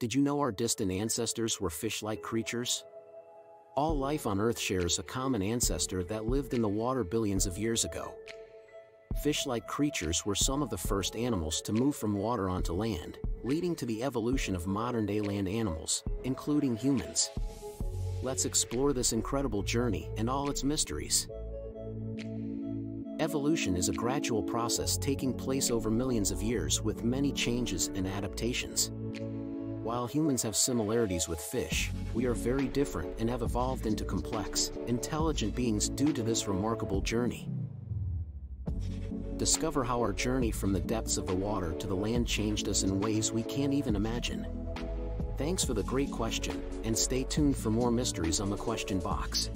Did you know our distant ancestors were fish-like creatures? All life on Earth shares a common ancestor that lived in the water billions of years ago. Fish-like creatures were some of the first animals to move from water onto land, leading to the evolution of modern-day land animals, including humans. Let's explore this incredible journey and all its mysteries. Evolution is a gradual process taking place over millions of years with many changes and adaptations. While humans have similarities with fish, we are very different and have evolved into complex, intelligent beings due to this remarkable journey. Discover how our journey from the depths of the water to the land changed us in ways we can't even imagine. Thanks for the great question, and stay tuned for more mysteries on The Question Box.